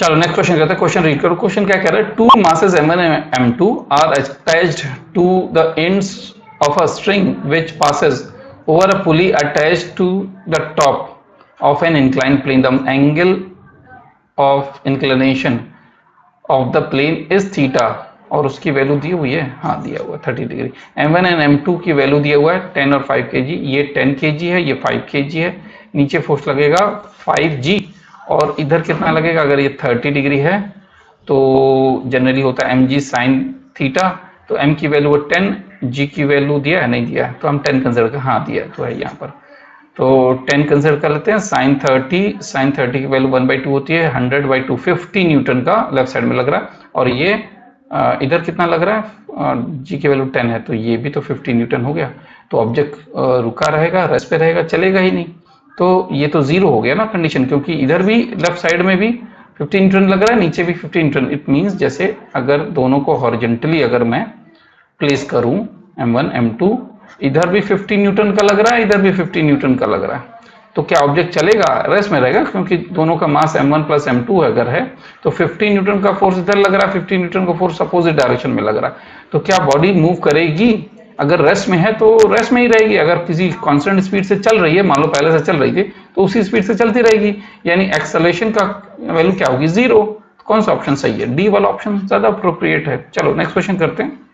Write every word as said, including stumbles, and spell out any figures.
चलो next question करते हैं, क्वेश्चन रीड करो। क्वेश्चन क्या कह रहा है, two masses M one and M two are attached to the ends of a string which passes over a pulley attached to the top of an inclined plane. The angle of inclination of the plane is theta और उसकी value दी हुई है, हाँ दिया हुआ तीस degree. M one and M two की value दिया हुआ है टेन और फाइव केजी, ये टेन केजी है, ये फाइव केजी है। नीचे फोर्स लगेगा फाइव जी और इधर कितना लगेगा, अगर ये तीस डिग्री है तो जनरली होता है एम जी साइन थीटा, तो m की वैल्यू टेन, g की वैल्यू दिया है नहीं दिया है, तो हम टेन कंसिडर कर, हाँ दिया तो है यहाँ पर, तो टेन कंसिडर कर लेते हैं। साइन तीस, साइन तीस की वैल्यू वन बाई टू होती है, hundred by two fifty newton का लेफ्ट साइड में लग रहा है, और ये इधर कितना लग रहा है, g की वैल्यू टेन है, तो ये भी तो फिफ्टी न्यूटन हो गया। तो ऑब्जेक्ट रुका रहेगा, रेस्ट पे रहेगा, चलेगा ही नहीं, तो ये तो जीरो हो गया ना कंडीशन, क्योंकि इधर भी लेफ्ट साइड में भी फिफ्टीन न्यूटन लग रहा है, नीचे भी फिफ्टीन न्यूटन। इट मींस जैसे अगर दोनों को हॉरिजॉन्टली अगर मैं प्लेस करूं, एम वन एम टू इधर भी फिफ्टीन न्यूटन का लग रहा है, इधर भी फिफ्टीन न्यूटन का लग रहा है, तो क्या ऑब्जेक्ट चलेगा, रेस्ट में रहेगा, क्योंकि दोनों का mass M one plus M two अगर है तो फिफ्टीन न्यूटन का फोर्स इधर लग रहा है, फिफ्टीन न्यूटन का फोर्स अपोजिट डायरेक्शन में लग रहा है, तो क्या बॉडी मूव करेगी? अगर रेस्ट में है तो रेस्ट में ही रहेगी, अगर किसी कांस्टेंट स्पीड से चल रही है, मान लो पहले से चल रही थी तो उसी स्पीड से चलती रहेगी, यानी एक्सेलरेशन का वैल्यू क्या होगी, जीरो। कौन सा ऑप्शन सही है? डी वाला ऑप्शन ज्यादा अप्रोप्रिएट है। चलो नेक्स्ट क्वेश्चन करते हैं।